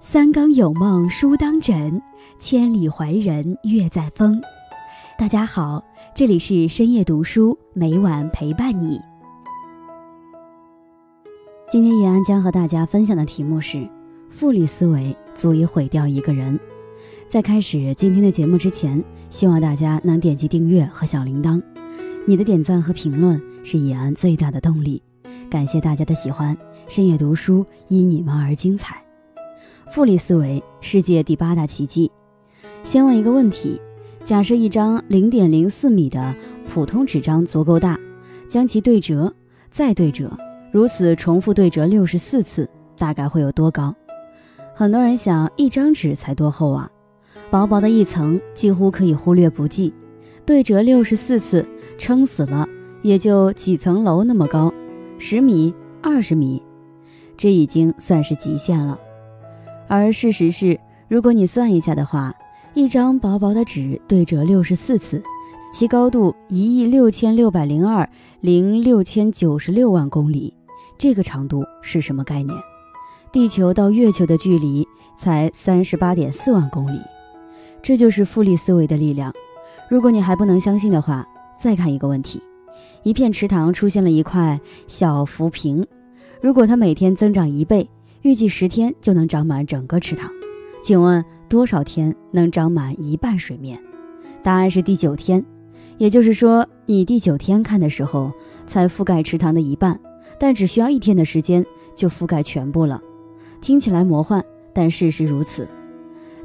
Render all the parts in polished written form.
三更有梦书当枕，千里怀人月在风。大家好，这里是深夜读书，每晚陪伴你。今天延安将和大家分享的题目是：复利思维足以毁掉一个人。在开始今天的节目之前，希望大家能点击订阅和小铃铛，你的点赞和评论是延安最大的动力。感谢大家的喜欢，深夜读书因你们而精彩。复利思维，世界第8大奇迹。先问一个问题：假设一张 0.04 米的普通纸张足够大，将其对折，再对折，如此重复对折64次，大概会有多高？很多人想，一张纸才多厚啊，薄薄的一层几乎可以忽略不计，对折64次撑死了也就几层楼那么高，10米、20米，这已经算是极限了。而事实是，如果你算一下的话，一张薄薄的纸对折64次，其高度166020696万公里，这个长度是什么概念？地球到月球的距离才 38.4 万公里。这就是复利思维的力量。如果你还不能相信的话，再看一个问题：一片池塘出现了一块小浮萍，如果它每天增长1倍，预计10天就能长满整个池塘，请问多少天能长满一半水面？答案是第9天，也就是说，你第9天看的时候才覆盖池塘的一半，但只需要1天的时间就覆盖全部了。听起来魔幻，但事实如此。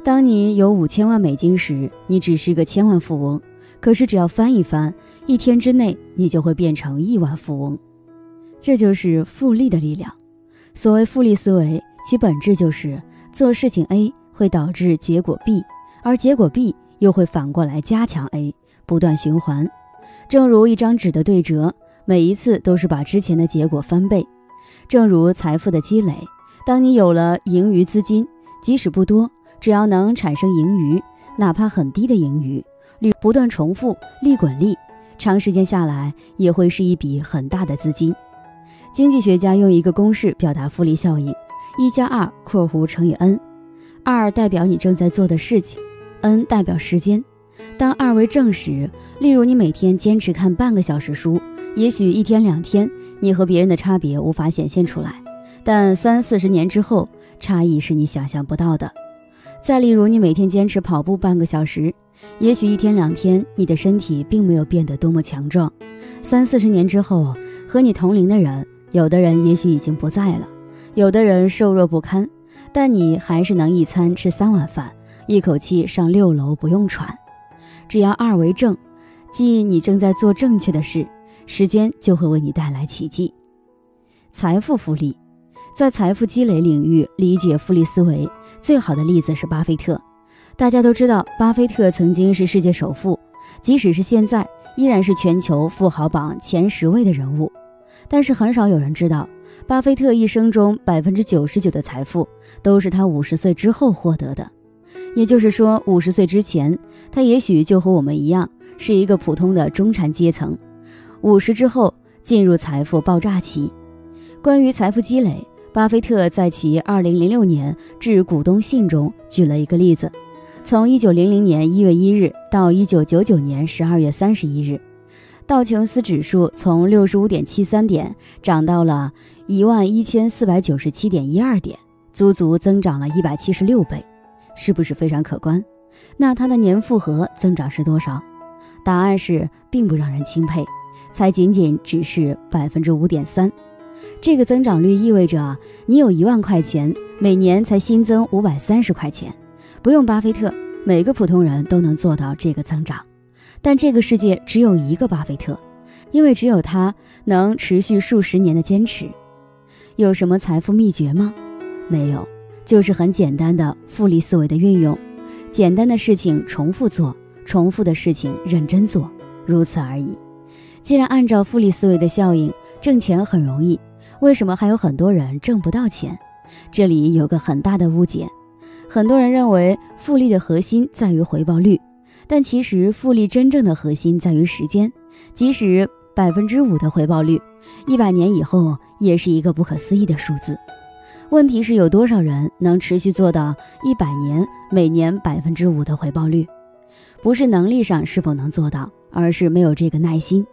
当你有5000万美金时，你只是个千万富翁，可是只要翻一翻，1天之内你就会变成亿万富翁。这就是复利的力量。所谓复利思维，其本质就是做事情 A 会导致结果 B， 而结果 B 又会反过来加强 A， 不断循环。正如一张纸的对折，每一次都是把之前的结果翻倍。正如财富的积累，当你有了盈余资金，即使不多，只要能产生盈余，哪怕很低的盈余，不断重复，利滚利，长时间下来也会是一笔很大的资金。经济学家用一个公式表达复利效应：1+2(×N)。2代表你正在做的事情， N 代表时间。当2为正时，例如你每天坚持看半个小时书，也许1天2天你和别人的差别无法显现出来，但30-40年之后，差异是你想象不到的。再例如你每天坚持跑步半个小时，也许1天2天你的身体并没有变得多么强壮，30-40年之后，和你同龄的人，有的人也许已经不在了，有的人瘦弱不堪，但你还是能一餐吃3碗饭，一口气上6楼不用喘。只要2为正，即你正在做正确的事，时间就会为你带来奇迹。财富复利，在财富积累领域理解复利思维最好的例子是巴菲特。大家都知道，巴菲特曾经是世界首富，即使是现在，依然是全球富豪榜前10位的人物。但是很少有人知道，巴菲特一生中 99% 的财富都是他50岁之后获得的。也就是说，50岁之前，他也许就和我们一样，是一个普通的中产阶层。50之后，进入财富爆炸期。关于财富积累，巴菲特在其2006年致股东信中举了一个例子：从1900年1月1日到1999年12月31日，道琼斯指数从 65.73 点涨到了 11497.12 点，足足增长了176倍，是不是非常可观？那它的年复合增长是多少？答案是并不让人钦佩，才仅仅只是 5.3%。 这个增长率意味着你有1万块钱，每年才新增530块钱。不用巴菲特，每个普通人都能做到这个增长。但这个世界只有一个巴菲特，因为只有他能持续数十年的坚持。有什么财富秘诀吗？没有，就是很简单的复利思维的运用，简单的事情重复做，重复的事情认真做，如此而已。既然按照复利思维的效应，挣钱很容易，为什么还有很多人挣不到钱？这里有个很大的误解，很多人认为复利的核心在于回报率，但其实复利真正的核心在于时间，即使 5% 的回报率，100年以后也是一个不可思议的数字。问题是有多少人能持续做到100年每年5%的回报率？不是能力上是否能做到，而是没有这个耐心。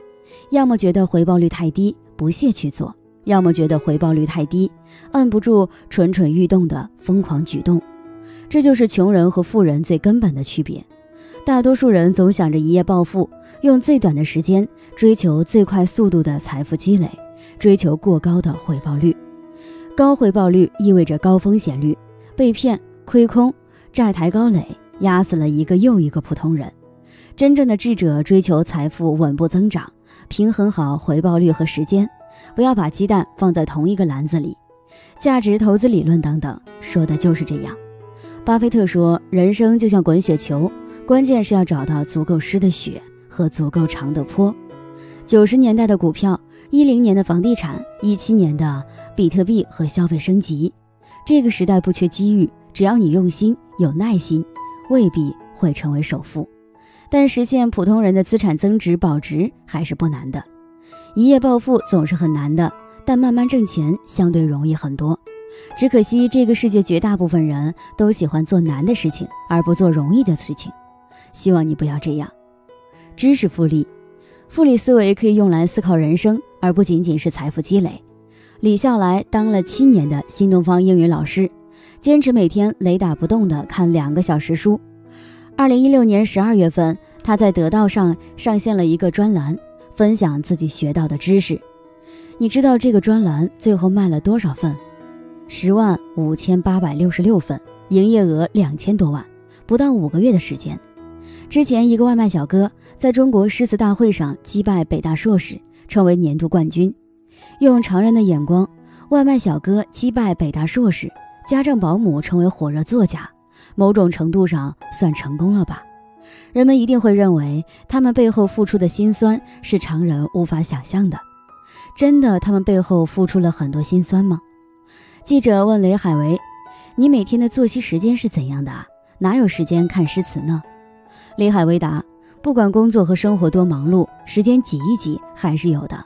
要么觉得回报率太低，不屑去做；要么觉得回报率太低，按不住蠢蠢欲动的疯狂举动。这就是穷人和富人最根本的区别。大多数人总想着一夜暴富，用最短的时间追求最快速度的财富积累，追求过高的回报率。高回报率意味着高风险率，被骗、亏空、债台高垒，压死了一个又一个普通人。真正的智者追求财富稳步增长，平衡好回报率和时间，不要把鸡蛋放在同一个篮子里。价值投资理论等等，说的就是这样。巴菲特说，人生就像滚雪球，关键是要找到足够湿的雪和足够长的坡。90年代的股票，10年的房地产，17年的比特币和消费升级。这个时代不缺机遇，只要你用心有耐心，未必会成为首富。但实现普通人的资产增值保值还是不难的。一夜暴富总是很难的，但慢慢挣钱相对容易很多。只可惜这个世界绝大部分人都喜欢做难的事情，而不做容易的事情。希望你不要这样。知识复利，复利思维可以用来思考人生，而不仅仅是财富积累。李笑来当了7年的新东方英语老师，坚持每天雷打不动地看2个小时书。2016年12月份，他在得到上上线了一个专栏，分享自己学到的知识。你知道这个专栏最后卖了多少份？105866份，营业额2000多万，不到5个月的时间。之前一个外卖小哥在中国诗词大会上击败北大硕士，成为年度冠军。用常人的眼光，外卖小哥击败北大硕士，家政保姆成为火热作家，某种程度上算成功了吧？人们一定会认为他们背后付出的辛酸是常人无法想象的。真的，他们背后付出了很多辛酸吗？记者问雷海为，你每天的作息时间是怎样的啊？哪有时间看诗词呢？雷海为答，不管工作和生活多忙碌，时间挤一挤还是有的。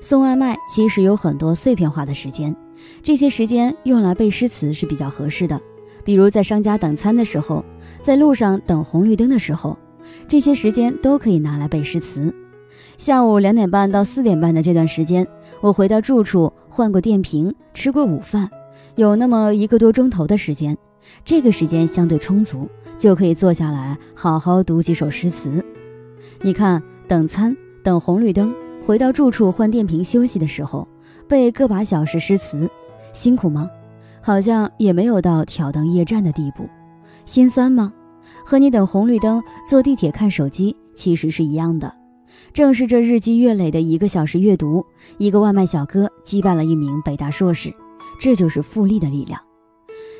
送外卖其实有很多碎片化的时间，这些时间用来背诗词是比较合适的。比如在商家等餐的时候，在路上等红绿灯的时候，这些时间都可以拿来背诗词。下午2点半到4点半的这段时间，我回到住处，换过电瓶，吃过午饭，有那么1个多钟头的时间。这个时间相对充足，就可以坐下来好好读几首诗词。你看，等餐、等红绿灯、回到住处换电瓶休息的时候，背个把小时诗词，辛苦吗？好像也没有到挑灯夜战的地步。心酸吗？和你等红绿灯、坐地铁看手机其实是一样的。正是这日积月累的1个小时阅读，一个外卖小哥击败了一名北大硕士。这就是复利的力量。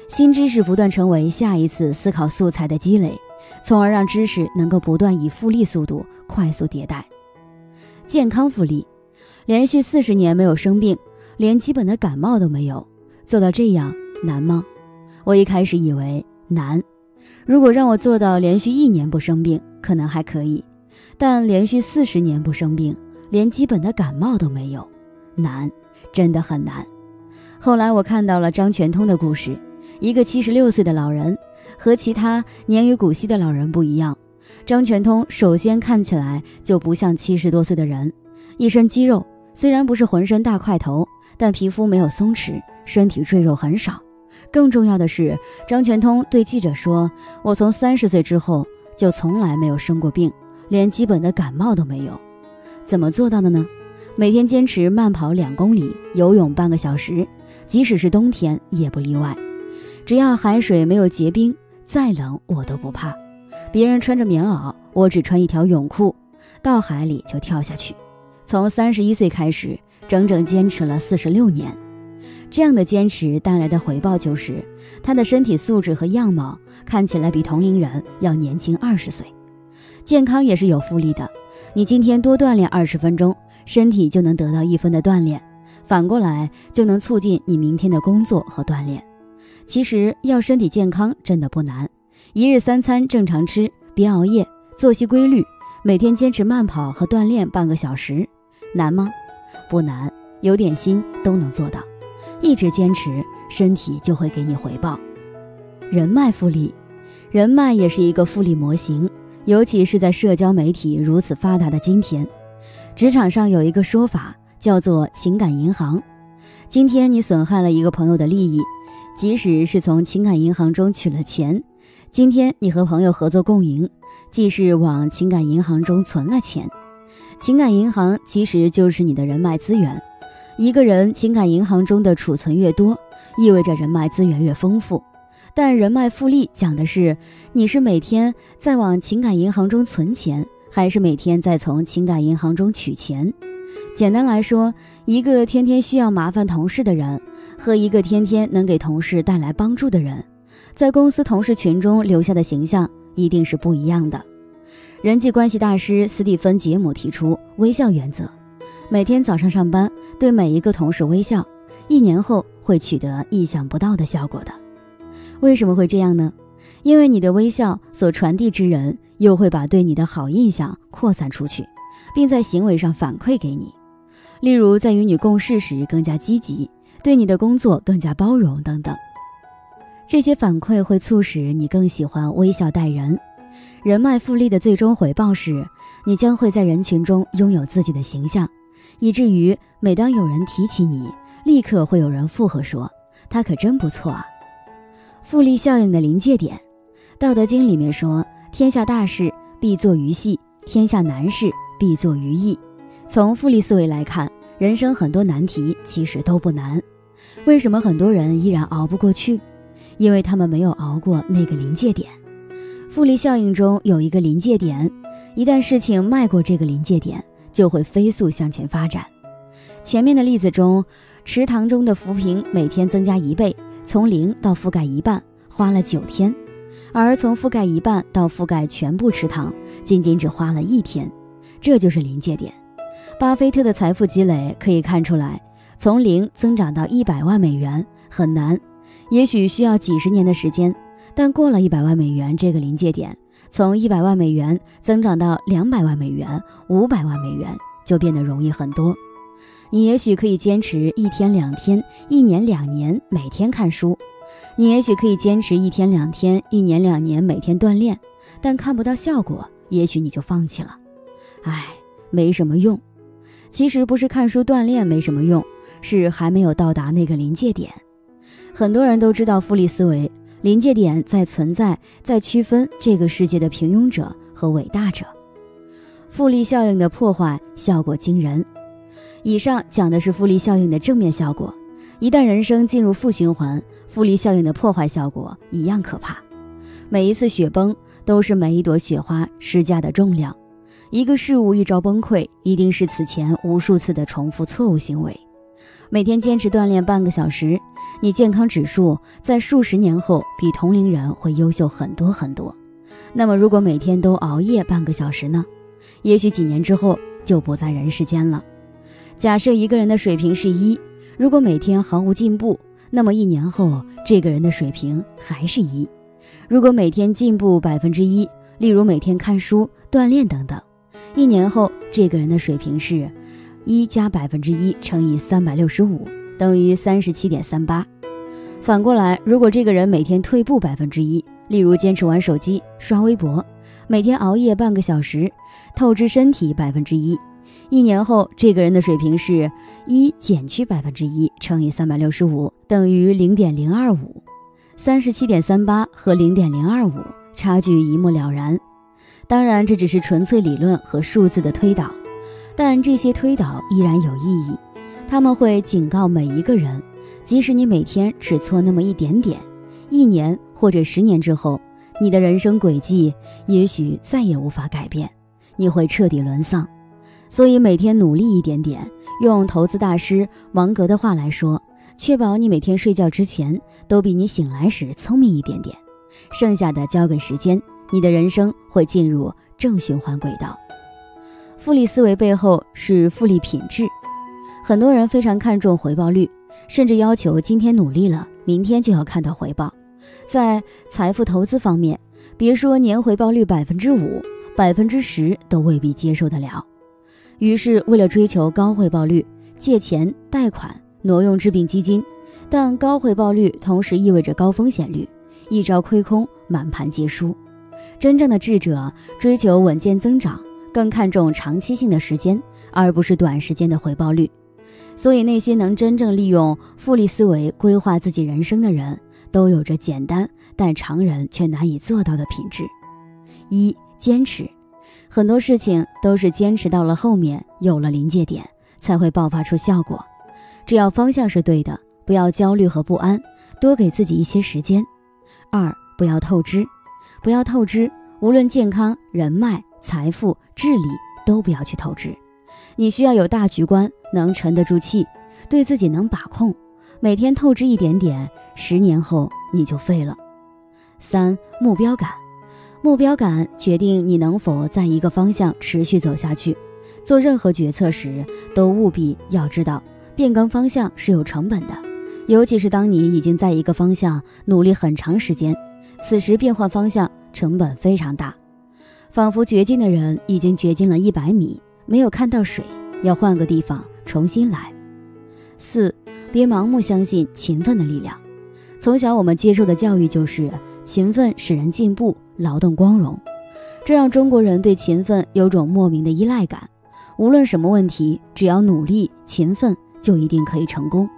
新知识不断成为下一次思考素材的积累，从而让知识能够不断以复利速度快速迭代。健康复利，连续40年没有生病，连基本的感冒都没有，做到这样难吗？我一开始以为难，如果让我做到连续1年不生病，可能还可以，但连续40年不生病，连基本的感冒都没有，难，真的很难。后来我看到了张全通的故事。一个76岁的老人，和其他年逾古稀的老人不一样，张全通首先看起来就不像70多岁的人，一身肌肉，虽然不是浑身大块头，但皮肤没有松弛，身体赘肉很少。更重要的是，张全通对记者说，我从30岁之后就从来没有生过病，连基本的感冒都没有。怎么做到的呢？每天坚持慢跑2公里，游泳半个小时，即使是冬天也不例外。只要海水没有结冰，再冷我都不怕。别人穿着棉袄，我只穿1条泳裤，到海里就跳下去。从31岁开始，整整坚持了46年。这样的坚持带来的回报就是，他的身体素质和样貌看起来比同龄人要年轻20岁。健康也是有复利的，你今天多锻炼20分钟，身体就能得到1分的锻炼，反过来就能促进你明天的工作和锻炼。其实要身体健康真的不难，1日3餐正常吃，别熬夜，作息规律，每天坚持慢跑和锻炼半个小时，难吗？不难，有点心都能做到。一直坚持身体就会给你回报。人脉复利，人脉也是一个复利模型，尤其是在社交媒体如此发达的今天。职场上有一个说法叫做情感银行，今天你损害了一个朋友的利益，即使是从情感银行中取了钱，今天你和朋友合作共赢，既是往情感银行中存了钱。情感银行其实就是你的人脉资源，一个人情感银行中的储存越多，意味着人脉资源越丰富。但人脉复利讲的是，你是每天在往情感银行中存钱，还是每天在从情感银行中取钱。简单来说，一个天天需要麻烦同事的人和一个天天能给同事带来帮助的人，在公司同事群中留下的形象一定是不一样的。人际关系大师斯蒂芬·杰姆提出微笑原则，每天早上上班对每一个同事微笑，一年后会取得意想不到的效果的。为什么会这样呢？因为你的微笑所传递之人又会把对你的好印象扩散出去，并在行为上反馈给你，例如在与你共事时更加积极，对你的工作更加包容等等。这些反馈会促使你更喜欢微笑待人。人脉复利的最终回报是，你将会在人群中拥有自己的形象，以至于每当有人提起你，立刻会有人附和说，他可真不错啊。复利效应的临界点，道德经里面说，天下大事必作于细，天下难事必作于易。从复利思维来看，人生很多难题其实都不难，为什么很多人依然熬不过去？因为他们没有熬过那个临界点。复利效应中有一个临界点，一旦事情迈过这个临界点，就会飞速向前发展。前面的例子中，池塘中的浮萍每天增加1倍，从0到覆盖一半花了9天，而从覆盖一半到覆盖全部池塘仅仅只花了1天，这就是临界点。巴菲特的财富积累可以看出来，从0增长到100万美元很难，也许需要几十年的时间，但过了100万美元这个临界点，从100万美元增长到200万美元、500万美元就变得容易很多。你也许可以坚持1天2天、1年2年每天看书，你也许可以坚持1天2天、1年2年每天锻炼，但看不到效果，也许你就放弃了。唉，没什么用。其实不是看书锻炼没什么用，是还没有到达那个临界点。很多人都知道复利思维，临界点在存在，在区分这个世界的平庸者和伟大者。复利效应的破坏效果惊人。以上讲的是复利效应的正面效果，一旦人生进入负循环，复利效应的破坏效果一样可怕。每一次雪崩都是每一朵雪花施加的重量。一个事物一朝崩溃，一定是此前无数次的重复错误行为。每天坚持锻炼半个小时，你健康指数在数十年后比同龄人会优秀很多很多。那么如果每天都熬夜半个小时呢？也许几年之后就不在人世间了。假设一个人的水平是1，如果每天毫无进步，那么1年后这个人的水平还是1。如果每天进步1%，例如每天看书、锻炼等等，1年后这个人的水平是1加 1% 乘以365等于 37.38。 反过来，如果这个人每天退步 1%， 例如坚持玩手机、刷微博，每天熬夜半个小时，透支身体 1%， 1年后这个人的水平是1减去 1% 乘以365等于 0.025。 37.38 和 0.025 差距一目了然。当然这只是纯粹理论和数字的推导，但这些推导依然有意义，他们会警告每一个人，即使你每天只错那么一点点，1年或者10年之后，你的人生轨迹也许再也无法改变，你会彻底沦丧。所以每天努力一点点，用投资大师王格的话来说，确保你每天睡觉之前都比你醒来时聪明一点点，剩下的交给时间，你的人生会进入正循环轨道。复利思维背后是复利品质。很多人非常看重回报率，甚至要求今天努力了，明天就要看到回报。在财富投资方面，别说年回报率5%、10%都未必接受得了。于是为了追求高回报率，借钱、贷款、挪用治病基金，但高回报率同时意味着高风险率，一朝亏空，满盘皆输。真正的智者追求稳健增长，更看重长期性的时间，而不是短时间的回报率。所以那些能真正利用复利思维规划自己人生的人，都有着简单但常人却难以做到的品质。一、坚持。很多事情都是坚持到了后面，有了临界点，才会爆发出效果。只要方向是对的，不要焦虑和不安，多给自己一些时间。二、不要透支。不要透支，无论健康、人脉、财富、智力，都不要去透支。你需要有大局观，能沉得住气，对自己能把控。每天透支一点点，10年后你就废了。三、目标感。目标感决定你能否在一个方向持续走下去。做任何决策时，都务必要知道变更方向是有成本的，尤其是当你已经在一个方向努力很长时间，此时变换方向成本非常大。仿佛掘金的人已经掘进了100米，没有看到水，要换个地方重新来。4、别盲目相信勤奋的力量。从小我们接受的教育就是勤奋使人进步，劳动光荣，这让中国人对勤奋有种莫名的依赖感。无论什么问题，只要努力勤奋，就一定可以成功。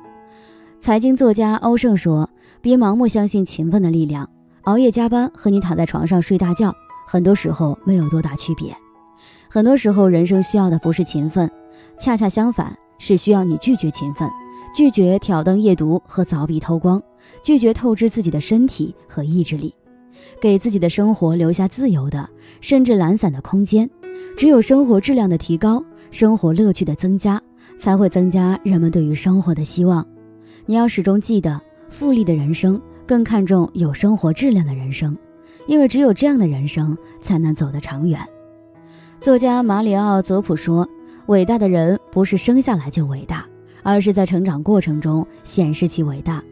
财经作家欧胜说，别盲目相信勤奋的力量，熬夜加班和你躺在床上睡大觉，很多时候没有多大区别。很多时候人生需要的不是勤奋，恰恰相反，是需要你拒绝勤奋，拒绝挑灯夜读和凿壁偷光，拒绝透支自己的身体和意志力，给自己的生活留下自由的甚至懒散的空间。只有生活质量的提高，生活乐趣的增加，才会增加人们对于生活的希望。你要始终记得，复利的人生更看重有生活质量的人生，因为只有这样的人生才能走得长远。作家马里奥·佐普说，伟大的人不是生下来就伟大，而是在成长过程中显示其伟大。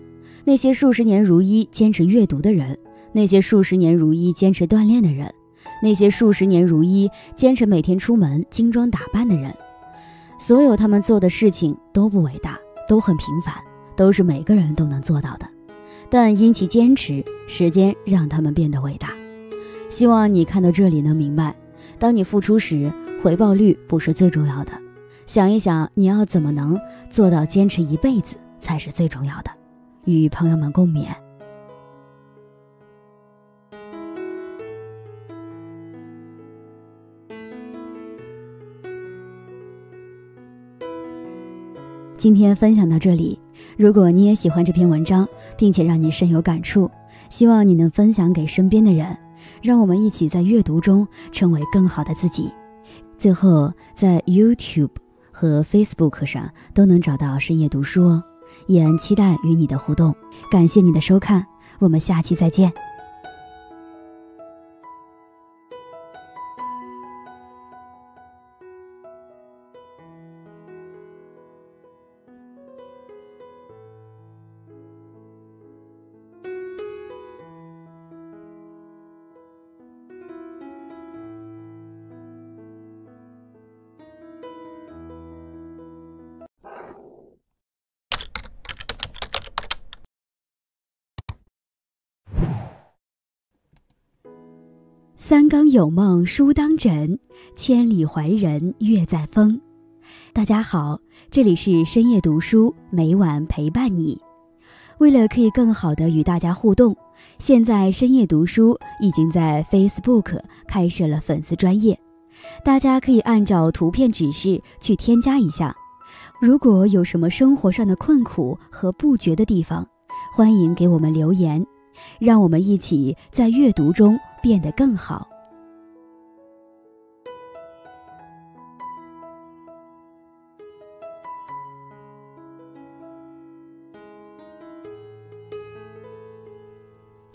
那些数十年如一坚持阅读的人，那些数十年如一坚持锻炼的人，那些数十年如一坚持每天出门精装打扮的人，所有他们做的事情都不伟大，都很平凡，都是每个人都能做到的，但因其坚持，时间让他们变得伟大。希望你看到这里能明白，当你付出时，回报率不是最重要的，想一想你要怎么能做到坚持一辈子才是最重要的。与朋友们共勉。今天分享到这里，如果你也喜欢这篇文章，并且让你深有感触，希望你能分享给身边的人，让我们一起在阅读中成为更好的自己。最后，在 YouTube 和 Facebook 上都能找到深夜读书哦，也很期待与你的互动。感谢你的收看，我们下期再见。三更有梦书当枕，千里怀人月在风。大家好，这里是深夜读书，每晚陪伴你。为了可以更好的与大家互动，现在深夜读书已经在 Facebook 开设了粉丝专页，大家可以按照图片指示去添加一下。如果有什么生活上的困苦和不觉的地方，欢迎给我们留言，让我们一起在阅读中变得更好。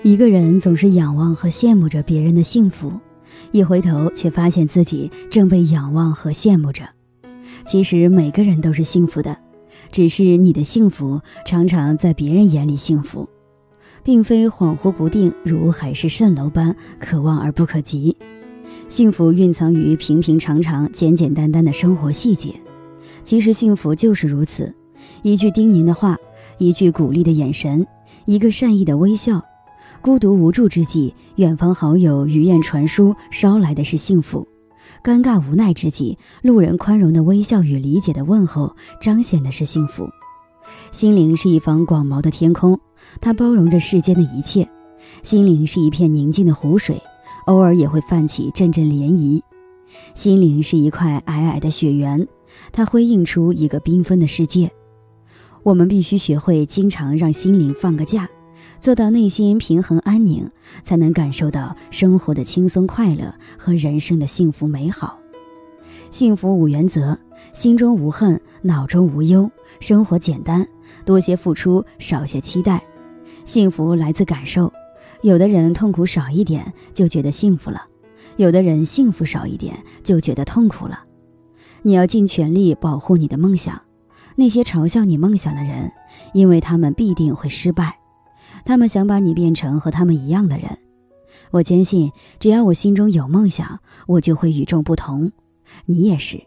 一个人总是仰望和羡慕着别人的幸福，一回头却发现自己正被仰望和羡慕着。其实每个人都是幸福的，只是你的幸福常常在别人眼里幸福，并非恍惚不定如海市蜃楼般可望而不可及。幸福蕴藏于平平常常简简单单的生活细节，其实幸福就是如此，一句叮咛的话，一句鼓励的眼神，一个善意的微笑。孤独无助之际，远方好友鱼雁传书捎来的是幸福；尴尬无奈之际，路人宽容的微笑与理解的问候彰显的是幸福。心灵是一方广袤的天空，它包容着世间的一切。心灵是一片宁静的湖水，偶尔也会泛起阵阵涟漪。心灵是一块皑皑的雪原，它辉映出一个缤纷的世界。我们必须学会经常让心灵放个假，做到内心平衡安宁，才能感受到生活的轻松快乐和人生的幸福美好。幸福五原则：心中无恨，脑中无忧，生活简单，多些付出，少些期待。幸福来自感受，有的人痛苦少一点就觉得幸福了，有的人幸福少一点就觉得痛苦了。你要尽全力保护你的梦想，那些嘲笑你梦想的人，因为他们必定会失败，他们想把你变成和他们一样的人。我坚信，只要我心中有梦想，我就会与众不同。你也是。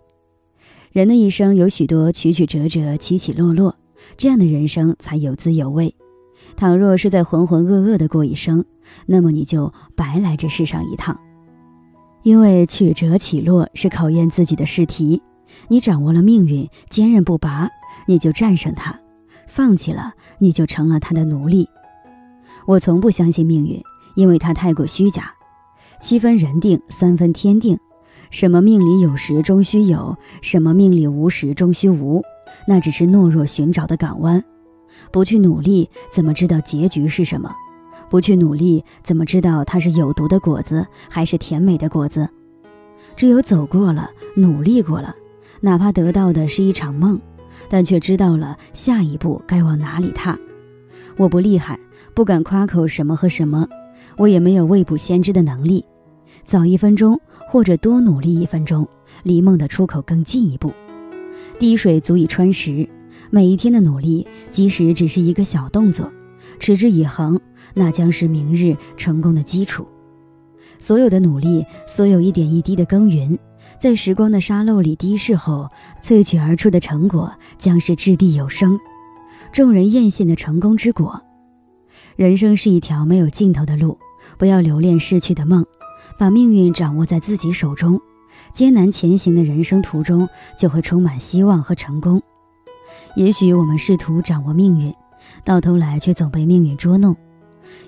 人的一生有许多曲曲折折，起起落落，这样的人生才有滋有味。倘若是在浑浑噩噩的过一生，那么你就白来这世上一趟。因为曲折起落是考验自己的试题，你掌握了命运，坚韧不拔，你就战胜它；放弃了，你就成了它的奴隶。我从不相信命运，因为它太过虚假。7分人定，3分天定。什么命里有时终须有，什么命里无时终须无，那只是懦弱寻找的港湾。不去努力，怎么知道结局是什么？不去努力，怎么知道它是有毒的果子，还是甜美的果子？只有走过了，努力过了，哪怕得到的是一场梦，但却知道了下一步该往哪里踏。我不厉害，不敢夸口什么和什么，我也没有未卜先知的能力。早1分钟，或者多努力1分钟，离梦的出口更进一步。滴水足以穿石，每一天的努力，即使只是一个小动作，持之以恒，那将是明日成功的基础。所有的努力，所有一点一滴的耕耘，在时光的沙漏里滴拭后，萃取而出的成果将是掷地有声、众人艳羡的成功之果。人生是一条没有尽头的路，不要留恋逝去的梦，把命运掌握在自己手中，艰难前行的人生途中就会充满希望和成功。也许我们试图掌握命运，到头来却总被命运捉弄。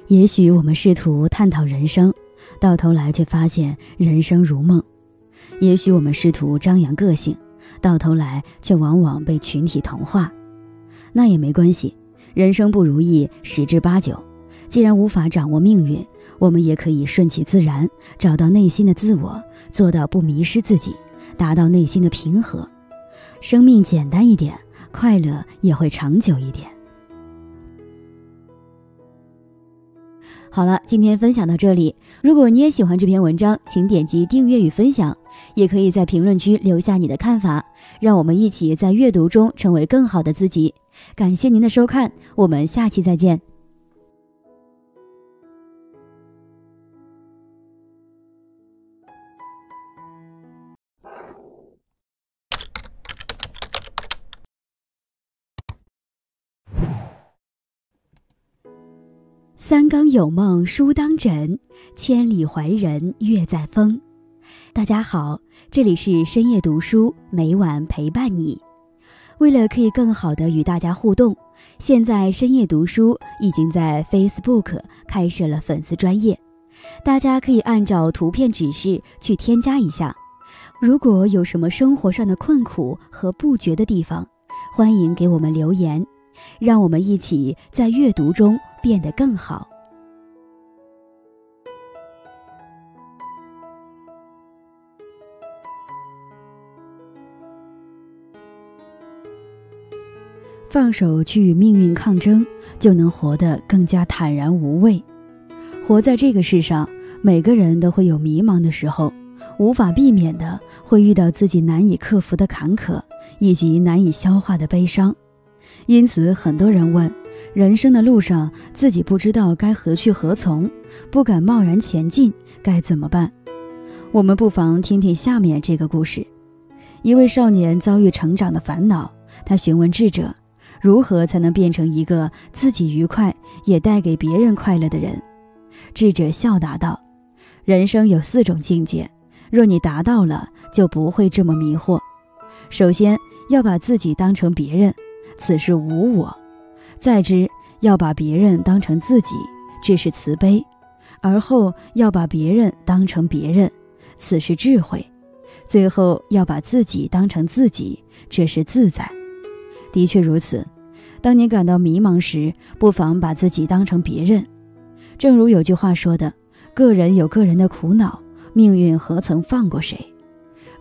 也许我们试图探讨人生，到头来却发现人生如梦。也许我们试图张扬个性，到头来却往往被群体同化。那也没关系，人生不如意10至8九，既然无法掌握命运，我们也可以顺其自然，找到内心的自我，做到不迷失自己，达到内心的平和。生命简单一点，快乐也会长久一点。好了，今天分享到这里。如果你也喜欢这篇文章，请点击订阅与分享，也可以在评论区留下你的看法，让我们一起在阅读中成为更好的自己。感谢您的收看，我们下期再见。三更有梦书当枕，千里怀人月在风。大家好，这里是深夜读书，每晚陪伴你。为了可以更好的与大家互动，现在深夜读书已经在 Facebook 开设了粉丝专页，大家可以按照图片指示去添加一下。如果有什么生活上的困苦和不觉的地方，欢迎给我们留言，让我们一起在阅读中变得更好。放手去与命运抗争，就能活得更加坦然无畏。活在这个世上，每个人都会有迷茫的时候，无法避免的会遇到自己难以克服的坎坷，以及难以消化的悲伤。因此，很多人问，人生的路上自己不知道该何去何从，不敢贸然前进，该怎么办？我们不妨听听下面这个故事。一位少年遭遇成长的烦恼，他询问智者，如何才能变成一个自己愉快也带给别人快乐的人？智者笑答道：人生有4种境界，若你达到了，就不会这么迷惑。首先要把自己当成别人，此是无我；再之要把别人当成自己，这是慈悲；而后要把别人当成别人，此是智慧；最后要把自己当成自己，这是自在。的确如此，当你感到迷茫时，不妨把自己当成别人。正如有句话说的，个人有个人的苦恼，命运何曾放过谁？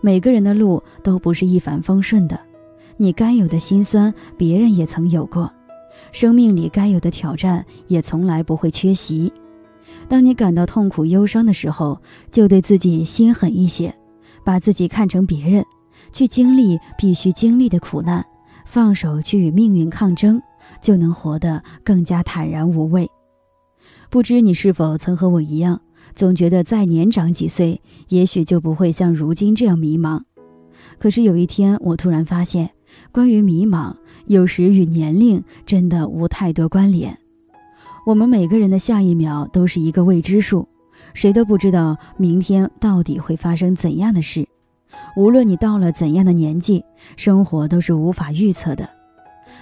每个人的路都不是一帆风顺的，你该有的辛酸，别人也曾有过；生命里该有的挑战，也从来不会缺席。当你感到痛苦忧伤的时候，就对自己心狠一些，把自己看成别人，去经历必须经历的苦难，放手去与命运抗争，就能活得更加坦然无畏。不知你是否曾和我一样，总觉得再年长几岁，也许就不会像如今这样迷茫。可是有一天，我突然发现，关于迷茫，有时与年龄真的无太多关联。我们每个人的下一秒都是一个未知数，谁都不知道明天到底会发生怎样的事。无论你到了怎样的年纪，生活都是无法预测的。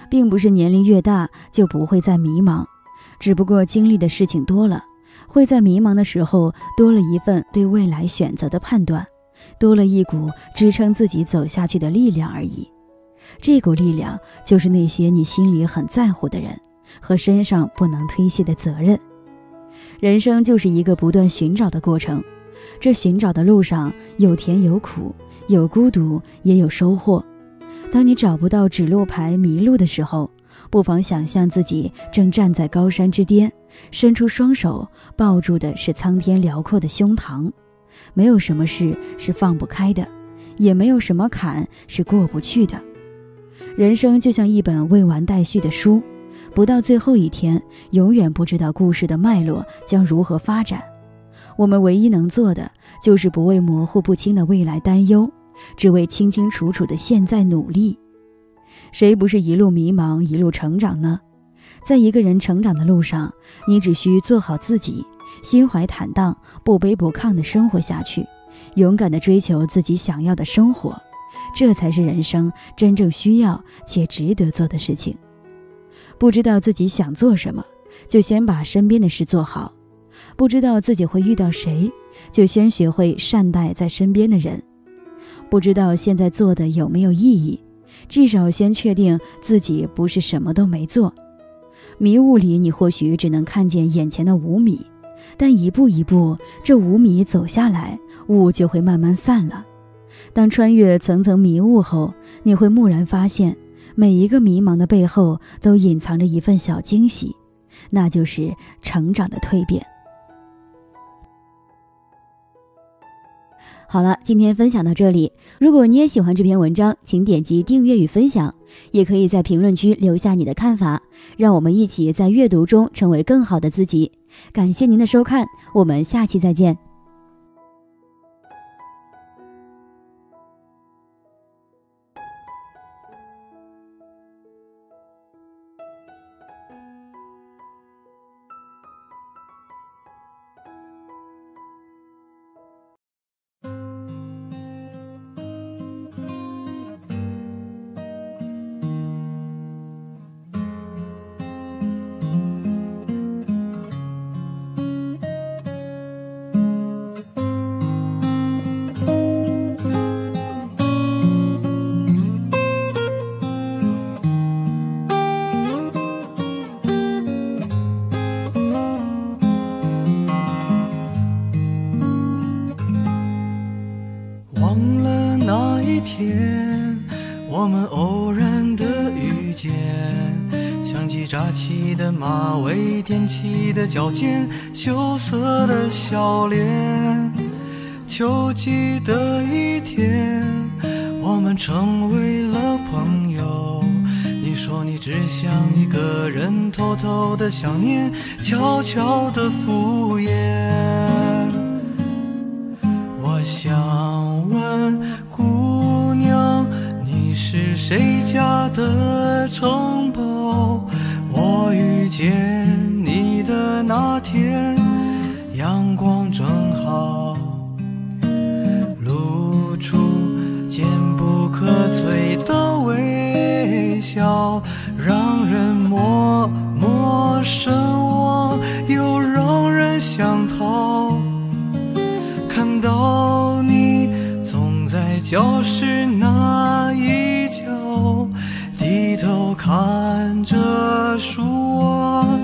并不是年龄越大就不会再迷茫，只不过经历的事情多了，会在迷茫的时候多了一份对未来选择的判断，多了一股支撑自己走下去的力量而已。这股力量就是那些你心里很在乎的人和身上不能推卸的责任。人生就是一个不断寻找的过程，这寻找的路上有甜有苦，有孤独也有收获。当你找不到指路牌迷路的时候，不妨想象自己正站在高山之巅，伸出双手，抱住的是苍天辽阔的胸膛。没有什么事是放不开的，也没有什么坎是过不去的。人生就像一本未完待续的书，不到最后一天，永远不知道故事的脉络将如何发展。我们唯一能做的，就是不为模糊不清的未来担忧，只为清清楚楚的现在努力。谁不是一路迷茫一路成长呢？在一个人成长的路上，你只需做好自己，心怀坦荡，不卑不亢地生活下去，勇敢地追求自己想要的生活，这才是人生真正需要且值得做的事情。不知道自己想做什么，就先把身边的事做好；不知道自己会遇到谁，就先学会善待在身边的人；不知道现在做的有没有意义，至少先确定自己不是什么都没做。迷雾里你或许只能看见眼前的5米，但一步一步这5米走下来，雾就会慢慢散了。当穿越层层迷雾后，你会蓦然发现，每一个迷茫的背后都隐藏着一份小惊喜，那就是成长的蜕变。好了，今天分享到这里。如果你也喜欢这篇文章，请点击订阅与分享，也可以在评论区留下你的看法，让我们一起在阅读中成为更好的自己。感谢您的收看，我们下期再见。我们偶然的遇见，想起扎起的马尾，踮起的脚尖，羞涩的笑脸。秋季的一天，我们成为了朋友。你说你只想一个人偷偷的想念，悄悄的敷衍。我想问姑娘，你是是谁家的城堡？我遇见你的那天，阳光正好，露出坚不可摧的微笑，让人默默神往，又让人想逃。看到你总在教室那一角低头看着书，我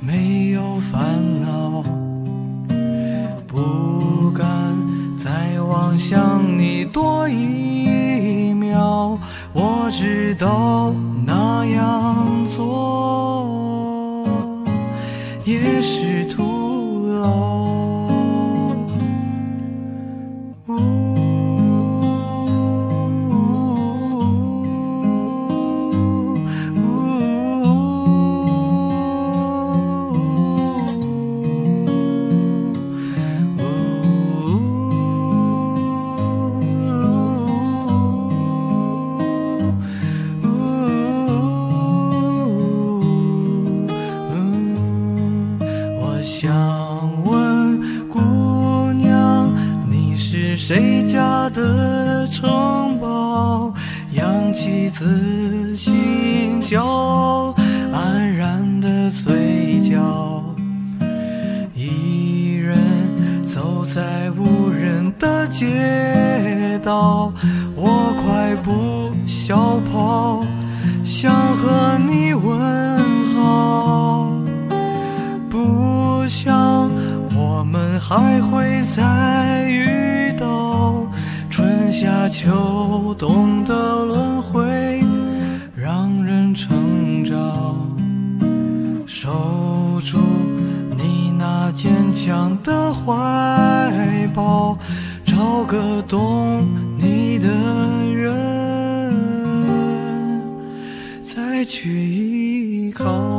没有烦恼，不敢再望向你多一秒，我知道那样做也是徒劳。谁家的城堡，扬起自信骄傲，安然的嘴角，一人走在无人的街道，我快步小跑，想和你问好，不想我们还会再遇。春夏秋冬的轮回让人成长，守住你那坚强的怀抱，找个懂你的人再去依靠。